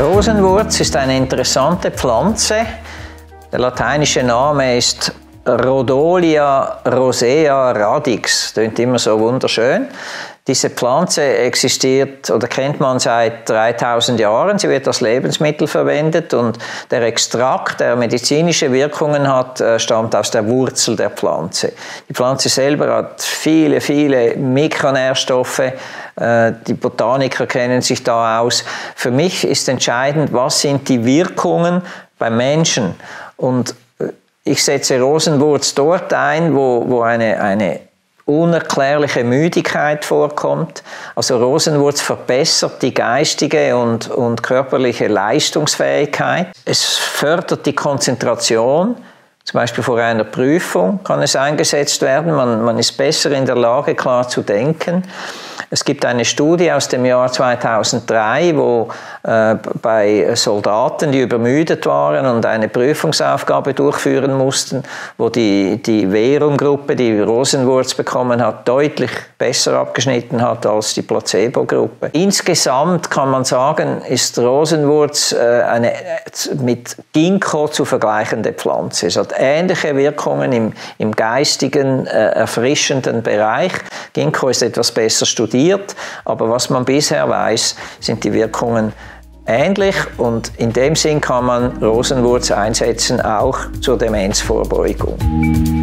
Rosenwurz ist eine interessante Pflanze. Der lateinische Name ist Rhodiola rosea radix. Tönt immer so wunderschön. Diese Pflanze existiert oder kennt man seit 3000 Jahren. Sie wird als Lebensmittel verwendet und der Extrakt, der medizinische Wirkungen hat, stammt aus der Wurzel der Pflanze. Die Pflanze selber hat viele, viele Mikronährstoffe. Die Botaniker kennen sich da aus. Für mich ist entscheidend, was sind die Wirkungen beim Menschen? Und ich setze Rosenwurz dort ein, wo eine unerklärliche Müdigkeit vorkommt. Also Rosenwurz verbessert die geistige und körperliche Leistungsfähigkeit. Es fördert die Konzentration. Zum Beispiel vor einer Prüfung kann es eingesetzt werden. Man ist besser in der Lage, klar zu denken. Es gibt eine Studie aus dem Jahr 2003, wo bei Soldaten, die übermüdet waren und eine Prüfungsaufgabe durchführen mussten, wo die Verum-Gruppe, die Rosenwurz bekommen hat, deutlich besser abgeschnitten hat als die Placebo-Gruppe. Insgesamt kann man sagen, ist Rosenwurz eine mit Ginkgo zu vergleichende Pflanze. Es hat ähnliche Wirkungen im geistigen, erfrischenden Bereich. Ginkgo ist etwas besser studiert. Aber was man bisher weiß, sind die Wirkungen ähnlich und in dem Sinn kann man Rosenwurz einsetzen, auch zur Demenzvorbeugung.